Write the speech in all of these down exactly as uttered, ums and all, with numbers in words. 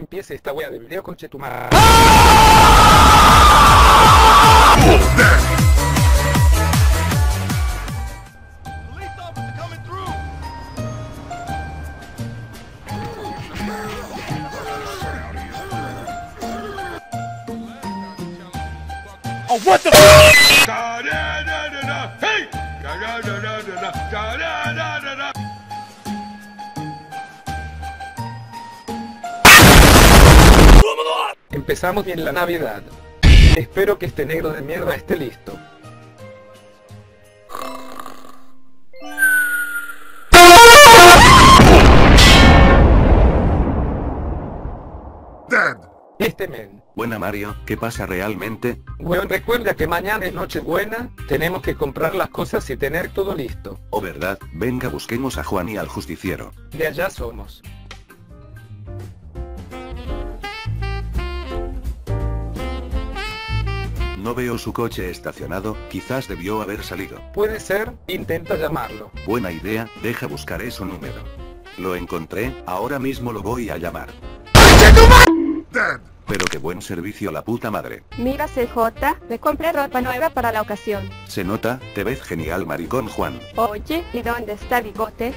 empiece esta wea de video, conche tu madre. Oh, what the f***! Empezamos bien la Navidad. Espero que este negro de mierda esté listo. Dead. Este men. Buena Mario, ¿qué pasa realmente? Weón, recuerda que mañana es Nochebuena, tenemos que comprar las cosas y tener todo listo. Oh, verdad, venga, busquemos a Juan y al justiciero. De allá somos. No veo su coche estacionado, quizás debió haber salido. Puede ser, intenta llamarlo. Buena idea, deja buscaré su número. Lo encontré, ahora mismo lo voy a llamar. Pero qué buen servicio la puta madre. Mira C J, me compré ropa nueva para la ocasión. Se nota, te ves genial maricón Juan. Oye, ¿y dónde está bigote?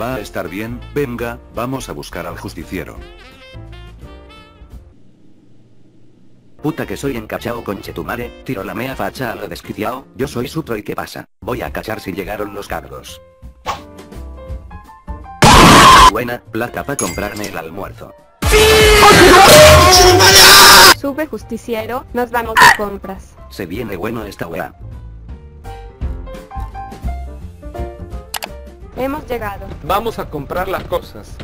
Va a estar bien, venga, vamos a buscar al justiciero. Puta que soy encachao conchetumare, tiro la mea facha a lo desquiciao, yo soy sutro y qué pasa, voy a cachar si llegaron los cargos. Buena, plata pa' comprarme el almuerzo. Sube justiciero, nos vamos a compras. Se viene bueno esta wea. Hemos llegado. Vamos a comprar las cosas.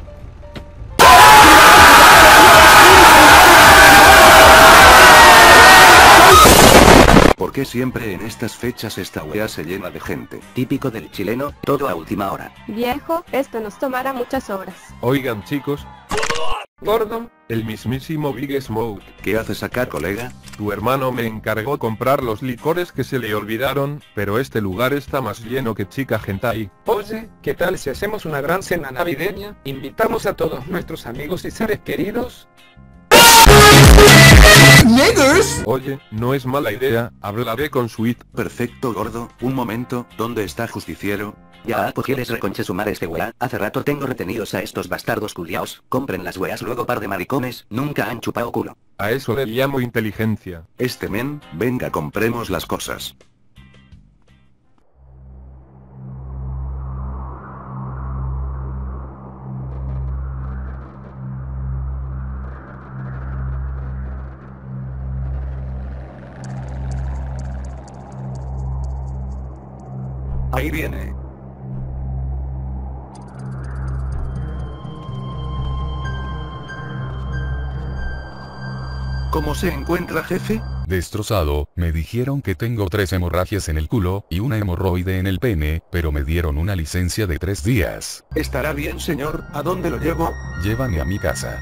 ¿Por qué siempre en estas fechas esta wea se llena de gente? Típico del chileno, todo a última hora. Viejo, esto nos tomará muchas horas. Oigan chicos. Gordon, el mismísimo Big Smoke. ¿Qué haces acá, colega? Tu hermano me encargó comprar los licores que se le olvidaron, pero este lugar está más lleno que chica hentai. Oye, ¿qué tal si hacemos una gran cena navideña? Invitamos a todos nuestros amigos y seres queridos. Oye, no es mala idea, hablaré con Sweet. Perfecto gordo, un momento, ¿dónde está justiciero? Ya, pues quieres reconche sumar este weá, hace rato tengo retenidos a estos bastardos culiaos, compren las weas luego par de maricones, nunca han chupado culo. A eso le llamo inteligencia. Este men, venga compremos las cosas. Ahí viene. ¿Cómo se encuentra, jefe? Destrozado, me dijeron que tengo tres hemorragias en el culo y una hemorroide en el pene, pero me dieron una licencia de tres días. Estará bien, señor. ¿A dónde lo llevo? Llévame a mi casa.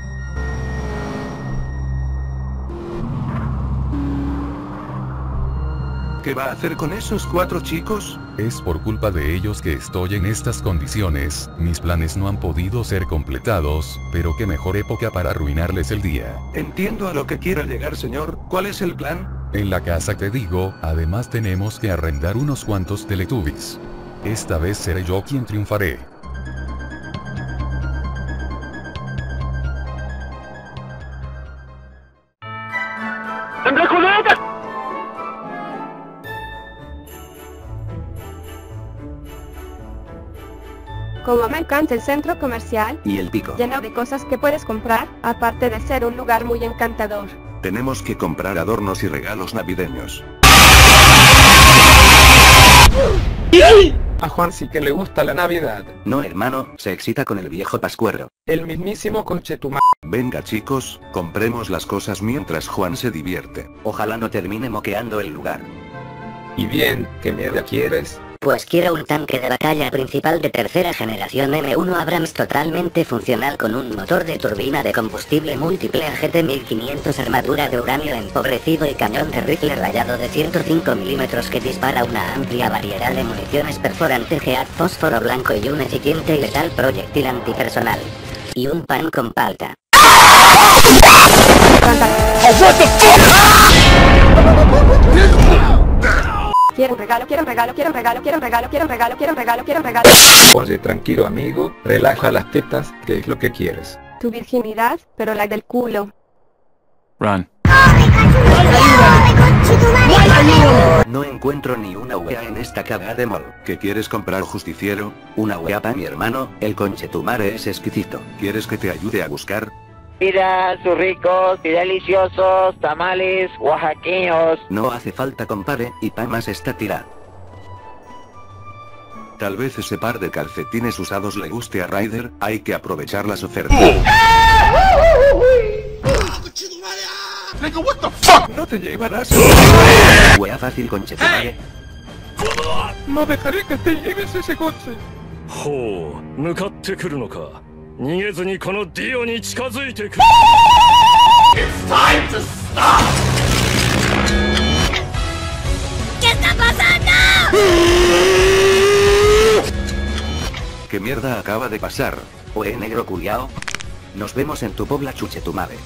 ¿Qué va a hacer con esos cuatro chicos? Es por culpa de ellos que estoy en estas condiciones, mis planes no han podido ser completados, pero qué mejor época para arruinarles el día. Entiendo a lo que quiero llegar, señor, ¿cuál es el plan? En la casa te digo, además tenemos que arrendar unos cuantos Teletubbies. Esta vez seré yo quien triunfaré. Como me encanta el centro comercial y el pico lleno de cosas que puedes comprar, aparte de ser un lugar muy encantador. Tenemos que comprar adornos y regalos navideños. A Juan sí que le gusta la Navidad. No hermano, se excita con el viejo pascuero. El mismísimo conchetumá. Venga chicos, compremos las cosas mientras Juan se divierte. Ojalá no termine moqueando el lugar. Y bien, ¿qué mierda quieres? Pues quiero un tanque de batalla principal de tercera generación M uno Abrams totalmente funcional con un motor de turbina de combustible múltiple A G T mil quinientos, armadura de uranio empobrecido y cañón de rifle rayado de ciento cinco milímetros que dispara una amplia variedad de municiones perforante, G A D, fósforo blanco y un eficiente y letal proyectil antipersonal. y un pan con palta. Quiero un regalo, quiero un regalo, quiero un regalo, quiero un regalo, quiero un regalo, quiero un regalo, quiero un regalo. Oye, tranquilo amigo, relaja las tetas, que es lo que quieres. Tu virginidad, pero la del culo. Run. No encuentro ni una wea en esta caga de mall. ¿Qué quieres comprar, justiciero? Una wea para mi hermano, el conchetumare es exquisito. ¿Quieres que te ayude a buscar? Mira sus ricos y deliciosos tamales oaxaqueños. No hace falta, compare, y pa' más está tirado. Tal vez ese par de calcetines usados le guste a Ryder, hay que aprovechar las ofertas. What the fuck? No te llevarás. Wea fácil, conchetumare. No dejaré que te lleves ese coche. Ho, ¿nukatte kuru no ka? Nigezu ni kono Dio ni chikazuite kuru. It's time to stop. ¿Qué está pasando? ¿Qué mierda acaba de pasar? Oe, negro culiao. Nos vemos en tu pobla, chuchetumare.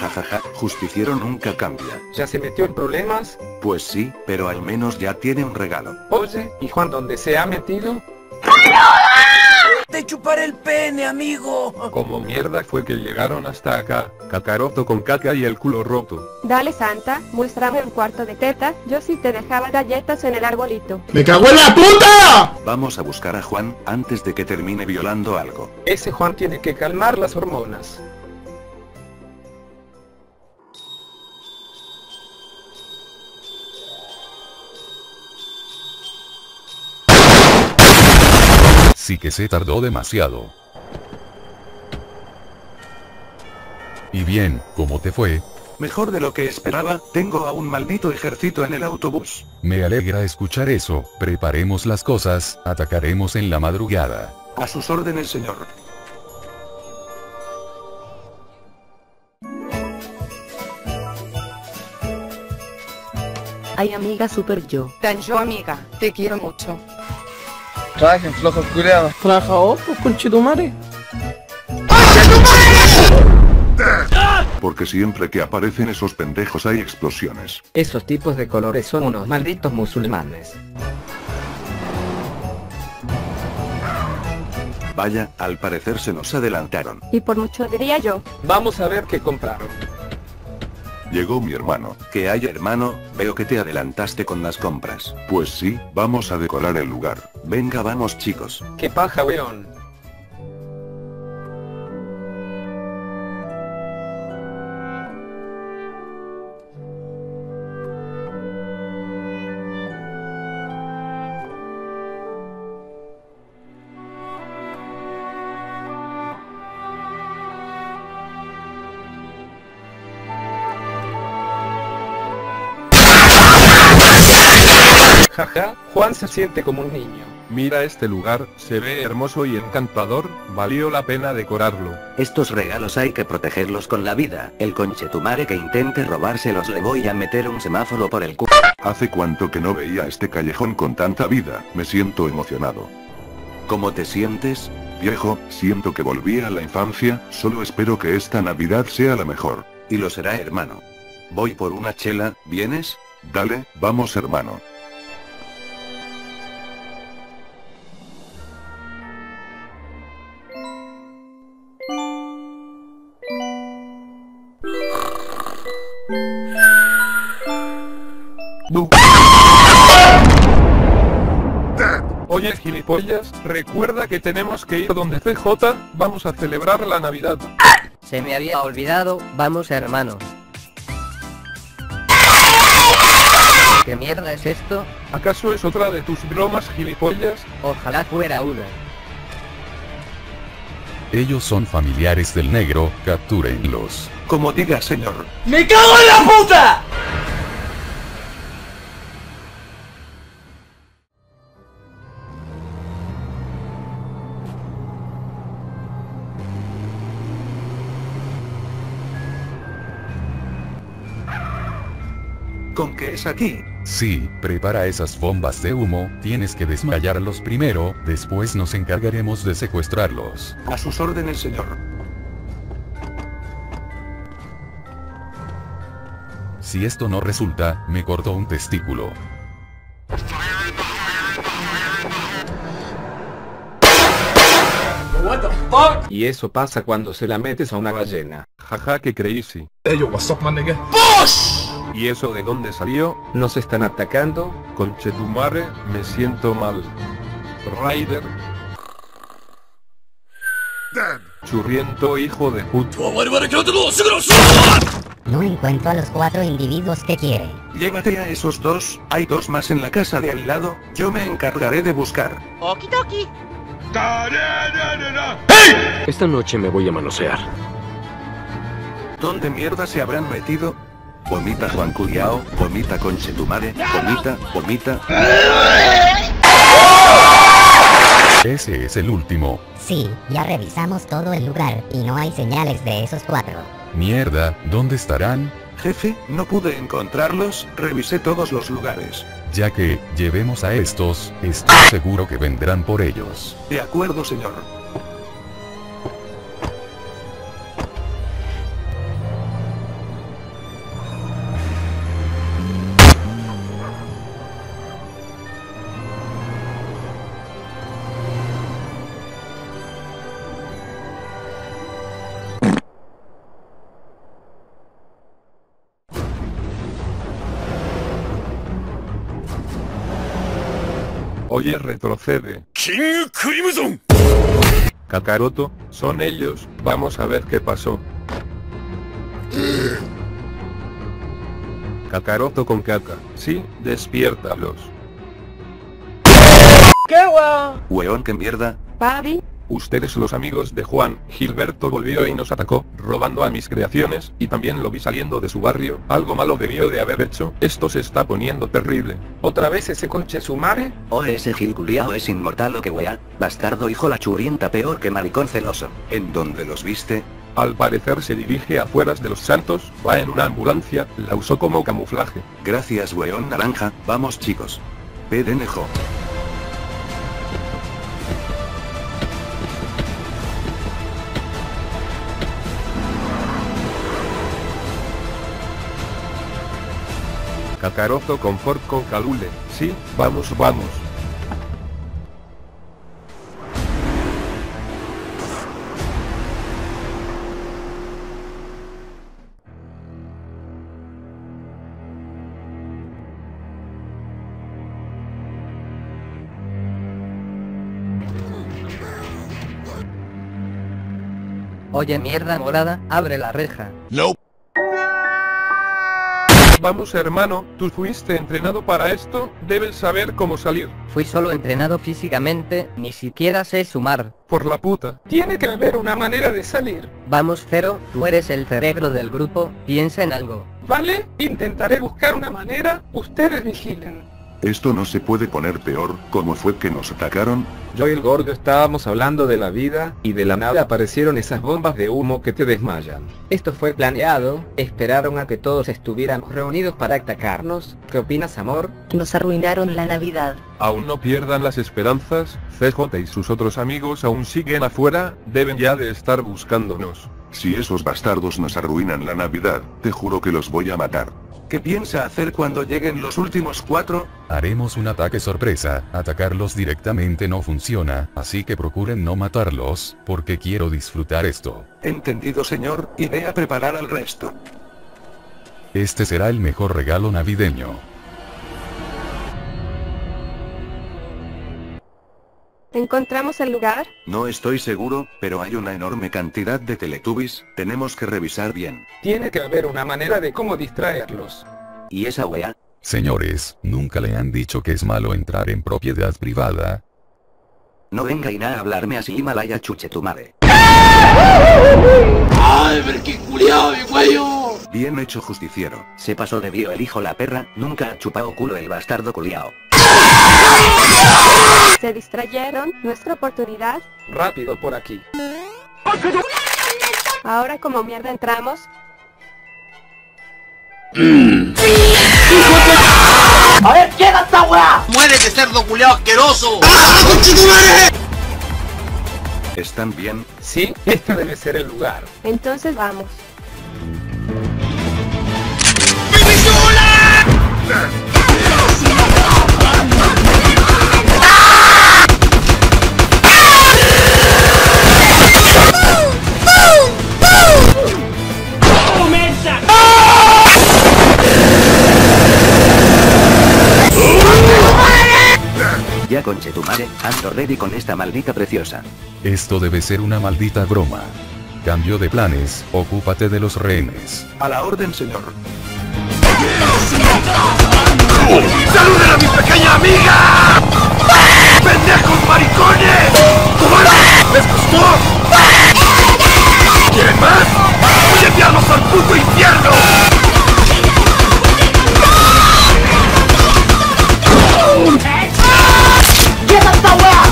Jajaja, justiciero nunca cambia. ¿Ya se metió en problemas? Pues sí, pero al menos ya tiene un regalo. Oye, ¿y Juan dónde se ha metido? ¡Te chuparé el pene, amigo! ¿Cómo mierda fue que llegaron hasta acá? Cacaroto con caca y el culo roto. Dale, Santa, muéstrame un cuarto de teta, yo sí te dejaba galletas en el arbolito. ¡Me cago en la puta! Vamos a buscar a Juan, antes de que termine violando algo. Ese Juan tiene que calmar las hormonas. Sí que se tardó demasiado. Y bien, ¿cómo te fue? Mejor de lo que esperaba, tengo a un maldito ejército en el autobús. Me alegra escuchar eso, preparemos las cosas, atacaremos en la madrugada. A sus órdenes, señor. Ay, amiga, super yo. Tan yo, amiga, te quiero mucho. Traje flojos culeados. Traje ojos, conchetumare. Porque siempre que aparecen esos pendejos hay explosiones. Esos tipos de colores son unos malditos musulmanes. Vaya, al parecer se nos adelantaron. Y por mucho, diría yo. Vamos a ver qué compraron. Llegó mi hermano. ¿Qué hay, hermano? Veo que te adelantaste con las compras. Pues sí, vamos a decorar el lugar. Venga, vamos chicos. ¡Qué paja, weón! Jaja, Juan se siente como un niño. Mira este lugar, se ve hermoso y encantador, valió la pena decorarlo. Estos regalos hay que protegerlos con la vida. El conchetumare que intente robárselos le voy a meter un semáforo por el culo. Hace cuánto que no veía este callejón con tanta vida, me siento emocionado. ¿Cómo te sientes? Viejo, siento que volví a la infancia, solo espero que esta Navidad sea la mejor. Y lo será, hermano. Voy por una chela, ¿vienes? Dale, vamos, hermano. Oye, gilipollas, recuerda que tenemos que ir donde C J, vamos a celebrar la Navidad. Se me había olvidado, vamos hermano. ¿Qué mierda es esto? ¿Acaso es otra de tus bromas, gilipollas? Ojalá fuera una. Ellos son familiares del negro, captúrenlos. Como diga, señor. ¡Me cago en la puta! ¿Con qué es aquí? Sí, prepara esas bombas de humo, tienes que desmayarlos primero, después nos encargaremos de secuestrarlos. A sus órdenes, señor. Si esto no resulta, me cortó un testículo. What the fuck? Y eso pasa cuando se la metes a una ballena. Jaja, que crazy. Hey, yo, what's up, man, nigga? Push. ¿Y eso de dónde salió? Nos están atacando. Conchetumare, me siento mal. Raider. Dead. Churriento hijo de puta. No encuentro a los cuatro individuos que quiere. Llévate a esos dos, hay dos más en la casa de al lado, yo me encargaré de buscar. Okitoki. ¡Hey! Esta noche me voy a manosear. ¿Dónde mierda se habrán metido? Vomita Juan Cuyao, vomita Conchetumare, vomita, vomita. Ese es el último. Sí, ya revisamos todo el lugar y no hay señales de esos cuatro. Mierda, ¿dónde estarán? Jefe, no pude encontrarlos, revisé todos los lugares. Ya que llevemos a estos, estoy seguro que vendrán por ellos. De acuerdo, señor. Oye, retrocede. King Crimson. Kakaroto, son ellos, vamos a ver qué pasó. Kakaroto con caca, sí, despiértalos. ¡Qué guau! Weón, qué mierda. Papi. Ustedes los amigos de Juan, Gilberto volvió y nos atacó, robando a mis creaciones, y también lo vi saliendo de su barrio, algo malo debió de haber hecho, esto se está poniendo terrible. ¿Otra vez ese Conchetumare? O ese Gil culiao es inmortal o que wea, bastardo hijo la churienta peor que maricón celoso. ¿En dónde los viste? Al parecer se dirige afueras de Los Santos, va en una ambulancia, la usó como camuflaje. Gracias weón naranja, vamos chicos. P D N J. Kakaroto con Ford con Calule, sí, vamos, vamos. Oye, mierda morada, abre la reja. No. Vamos hermano, tú fuiste entrenado para esto, debes saber cómo salir. Fui solo entrenado físicamente, ni siquiera sé sumar. Por la puta. Tiene que haber una manera de salir. Vamos Zero, tú eres el cerebro del grupo, piensa en algo. Vale, intentaré buscar una manera, ustedes vigilen. Esto no se puede poner peor, ¿cómo fue que nos atacaron? Yo y el gordo estábamos hablando de la vida, y de la nada aparecieron esas bombas de humo que te desmayan. Esto fue planeado, esperaron a que todos estuviéramos reunidos para atacarnos. ¿Qué opinas, amor? Nos arruinaron la Navidad. Aún no pierdan las esperanzas, C J y sus otros amigos aún siguen afuera, deben ya de estar buscándonos. Si esos bastardos nos arruinan la Navidad, te juro que los voy a matar. ¿Qué piensa hacer cuando lleguen los últimos cuatro? Haremos un ataque sorpresa, atacarlos directamente no funciona, así que procuren no matarlos, porque quiero disfrutar esto. Entendido señor, iré a preparar al resto. Este será el mejor regalo navideño. ¿Encontramos el lugar? No estoy seguro, pero hay una enorme cantidad de Teletubbies, tenemos que revisar bien. Tiene que haber una manera de cómo distraerlos. ¿Y esa wea? Señores, ¿nunca le han dicho que es malo entrar en propiedad privada? No venga y nada a hablarme así, Himalaya chuchetumare. ¡Ay, ver qué culiao, mi güeyo! Bien hecho justiciero. Se pasó de bio el hijo la perra, nunca ha chupado culo el bastardo culiao. Se distrayeron, nuestra oportunidad. Rápido por aquí. Ahora como mierda entramos. Mm. A ver, llega esta weá. Muérete, cerdo culiao asqueroso. ¡Ah, conchetumare! ¿Están bien? Sí, este debe ser el lugar. Entonces vamos. Ya conchetumare, ando ready con esta maldita preciosa. Esto debe ser una maldita broma. Cambio de planes, ocúpate de los rehenes. A la orden, señor. ¡Saluden a mi pequeña amiga! ¡Pendejos maricones! ¡Cobardes! ¿Les gustó? ¿Quieren más? ¡Voy a enviarlos al puto infierno! ¡Queda esta wea!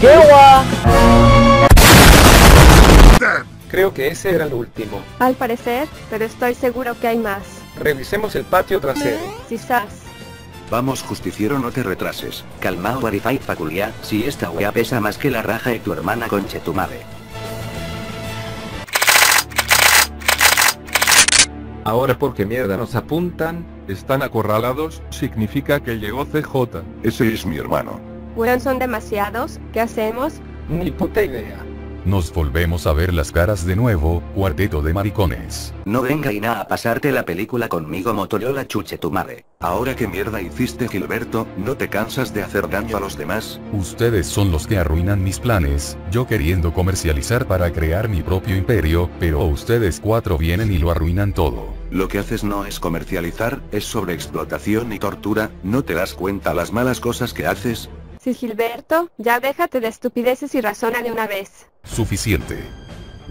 ¡Qué wea! Creo que ese era el último. Al parecer, pero estoy seguro que hay más. Revisemos el patio trasero. Quizás. Vamos, justiciero, no te retrases. Calmao, Warifai Faculia, si esta wea pesa más que la raja de tu hermana conchetumare. Ahora, porque mierda nos apuntan? Están acorralados, significa que llegó C J. Ese es mi hermano. Bueno, son demasiados, ¿qué hacemos? Ni puta idea. Nos volvemos a ver las caras de nuevo, cuarteto de maricones. No venga y nada a pasarte la película conmigo, Motorola chuche tu madre. Ahora, que mierda hiciste, Gilberto, ¿no te cansas de hacer daño a los demás? Ustedes son los que arruinan mis planes, yo queriendo comercializar para crear mi propio imperio, pero ustedes cuatro vienen y lo arruinan todo. Lo que haces no es comercializar, es sobreexplotación y tortura, ¿no te das cuenta las malas cosas que haces? Sí, Gilberto, ya déjate de estupideces y razona de una vez. Suficiente.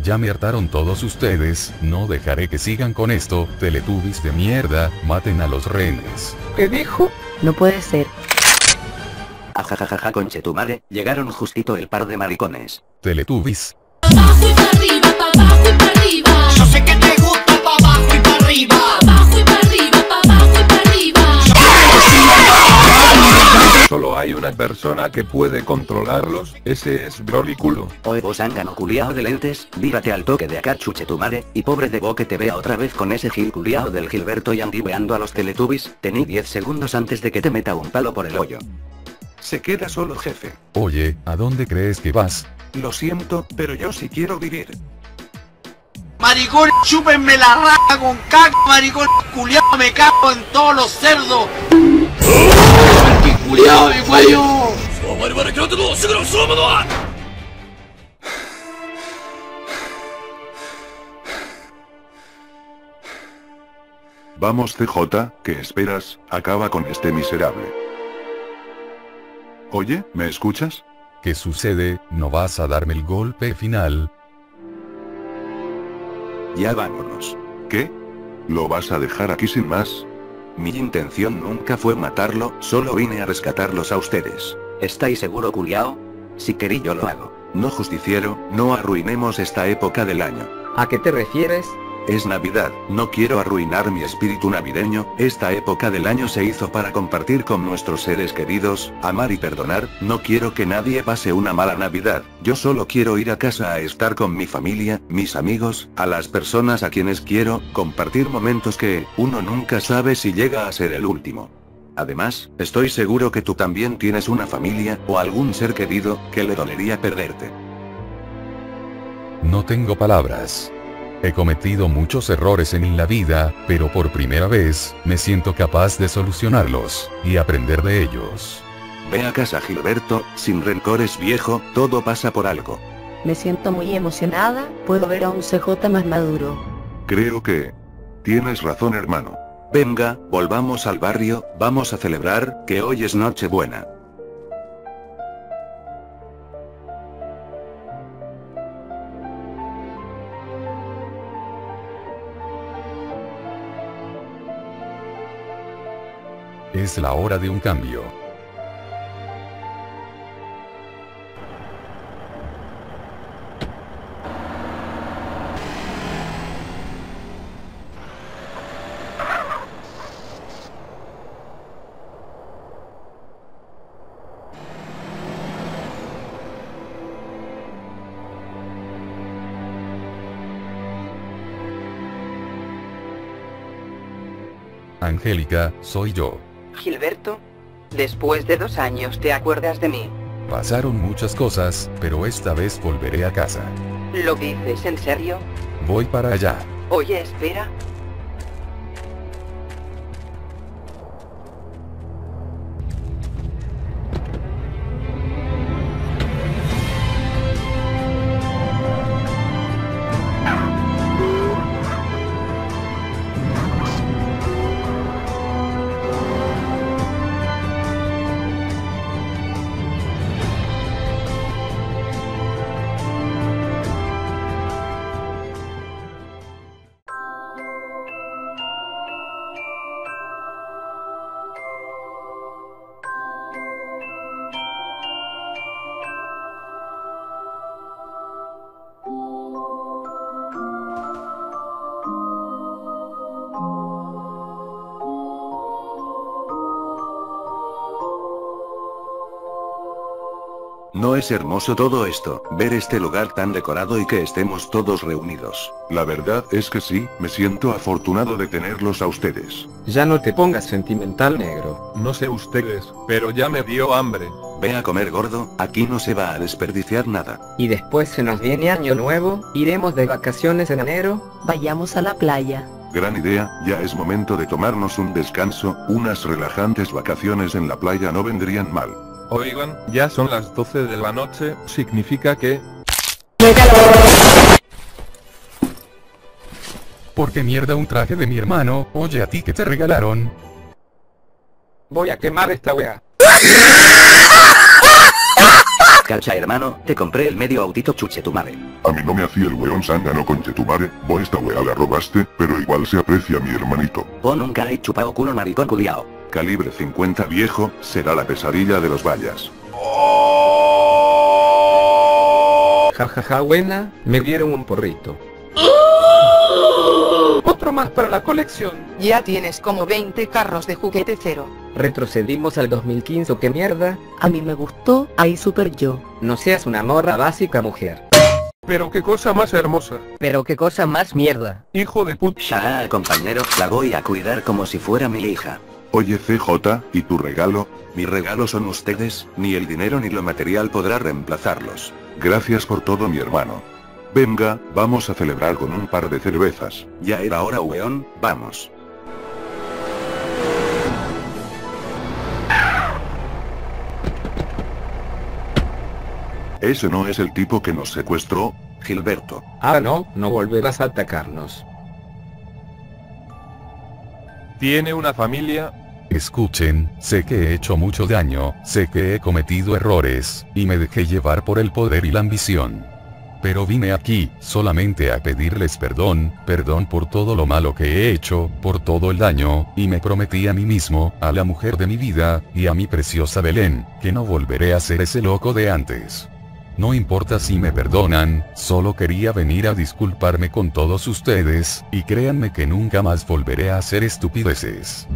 Ya me hartaron todos ustedes, no dejaré que sigan con esto. Teletubbies de mierda, maten a los rehenes. ¿Qué dijo? No puede ser. Ajajajaja, conchetumare, llegaron justito el par de maricones. Teletubbies. Pa' abajo y pa' arriba, pa' abajo y pa' arriba. Yo sé que te gusta pa' abajo y pa' arriba. Pa' abajo y pa' arriba, pa' abajo y pa' arriba. Solo hay una persona que puede controlarlos, ese es Brolyculo. Oye, vos ángano culiao de lentes, vírate al toque de acá, chuche tu madre, y pobre de vos que te vea otra vez con ese gil culiao del Gilberto y andiveando a los Teletubbies. Tení diez segundos antes de que te meta un palo por el hoyo. Se queda solo, jefe. Oye, ¿a dónde crees que vas? Lo siento, pero yo sí quiero vivir. Maricón, chúpenme la raja con caca, maricón culiao, me cago en todos los cerdos. ¡Culiao, mi cuello! Vamos, C J, ¿qué esperas? Acaba con este miserable. Oye, ¿me escuchas? ¿Qué sucede? ¿No vas a darme el golpe final? Ya vámonos. ¿Qué? ¿Lo vas a dejar aquí sin más? Mi intención nunca fue matarlo, solo vine a rescatarlos a ustedes. ¿Estáis seguro, culiao? Si querí yo lo hago. No, justiciero, no arruinemos esta época del año. ¿A qué te refieres? Es Navidad, no quiero arruinar mi espíritu navideño, esta época del año se hizo para compartir con nuestros seres queridos, amar y perdonar, no quiero que nadie pase una mala Navidad, yo solo quiero ir a casa a estar con mi familia, mis amigos, a las personas a quienes quiero, compartir momentos que, uno nunca sabe si llega a ser el último. Además, estoy seguro que tú también tienes una familia, o algún ser querido, que le dolería perderte. No tengo palabras. He cometido muchos errores en la vida, pero por primera vez, me siento capaz de solucionarlos, y aprender de ellos. Ve a casa, Gilberto, sin rencores, viejo, todo pasa por algo. Me siento muy emocionada, puedo ver a un C J más maduro. Creo que... tienes razón, hermano. Venga, volvamos al barrio, vamos a celebrar, que hoy es Nochebuena. Es la hora de un cambio. Angélica, soy yo. Gilberto, después de dos años te acuerdas de mí. Pasaron muchas cosas, pero esta vez volveré a casa. ¿Lo dices en serio? Voy para allá. Oye, espera. No es hermoso todo esto, ver este lugar tan decorado y que estemos todos reunidos. La verdad es que sí, me siento afortunado de tenerlos a ustedes. Ya no te pongas sentimental, negro. No sé ustedes, pero ya me dio hambre. Ve a comer, gordo, aquí no se va a desperdiciar nada. Y después se nos viene año nuevo, iremos de vacaciones en enero. Vayamos a la playa. Gran idea, ya es momento de tomarnos un descanso, unas relajantes vacaciones en la playa no vendrían mal. Oigan, ya son las doce de la noche, significa que... ¿Por qué mierda un traje de mi hermano? Oye, ¿a ti que te regalaron? Voy a quemar esta wea. Cacha, hermano, te compré el medio autito chuchetumare. A mí no me hacía el weón zángano con chetumare, vos esta wea la robaste, pero igual se aprecia mi hermanito. Pon un cara y chupao culo maricón culiao. Calibre cincuenta viejo, será la pesadilla de los vallas. Jajaja, ja, ja, buena, me dieron un porrito. Otro más para la colección. Ya tienes como veinte carros de juguete cero. Retrocedimos al dos mil quince, ¿o qué mierda? A mí me gustó, ahí super yo. No seas una morra básica, mujer. Pero qué cosa más hermosa. Pero qué cosa más mierda. Hijo de puta. Ya, compañero, la voy a cuidar como si fuera mi hija. Oye C J, ¿y tu regalo? Mi regalo son ustedes, ni el dinero ni lo material podrá reemplazarlos. Gracias por todo, mi hermano. Venga, vamos a celebrar con un par de cervezas. Ya era hora, weón, vamos. ¿Ese no es el tipo que nos secuestró? Gilberto. Ah, no, no volverás a atacarnos. ¿Tiene una familia? Escuchen, sé que he hecho mucho daño, sé que he cometido errores, y me dejé llevar por el poder y la ambición. Pero vine aquí, solamente a pedirles perdón, perdón por todo lo malo que he hecho, por todo el daño, y me prometí a mí mismo, a la mujer de mi vida, y a mi preciosa Belén, que no volveré a ser ese loco de antes. No importa si me perdonan, solo quería venir a disculparme con todos ustedes, y créanme que nunca más volveré a hacer estupideces.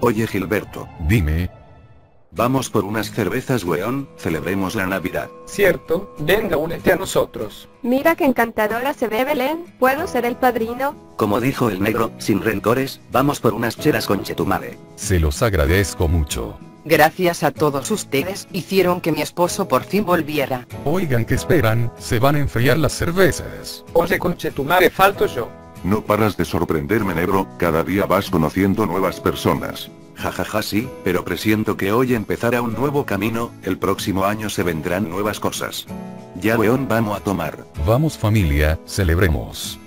Oye, Gilberto. Dime. Vamos por unas cervezas, weón, celebremos la Navidad. Cierto, venga, únete a nosotros. Mira que encantadora se ve Belén, ¿puedo ser el padrino? Como dijo el negro, sin rencores, vamos por unas cheras con chetumare. Se los agradezco mucho. Gracias a todos ustedes, hicieron que mi esposo por fin volviera. Oigan, ¿qué esperan? Se van a enfriar las cervezas. Oye, con chetumare falto yo. No paras de sorprenderme, negro, cada día vas conociendo nuevas personas. Jajaja, ja, ja, sí, pero presiento que hoy empezará un nuevo camino, el próximo año se vendrán nuevas cosas. Ya, weón, vamos a tomar. Vamos, familia, celebremos.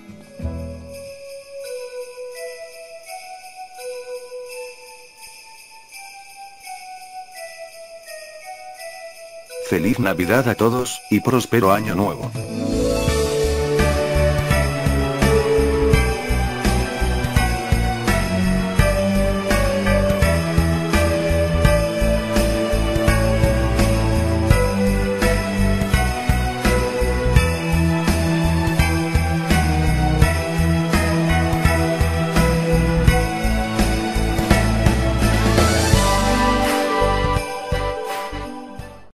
Feliz Navidad a todos, y próspero año nuevo.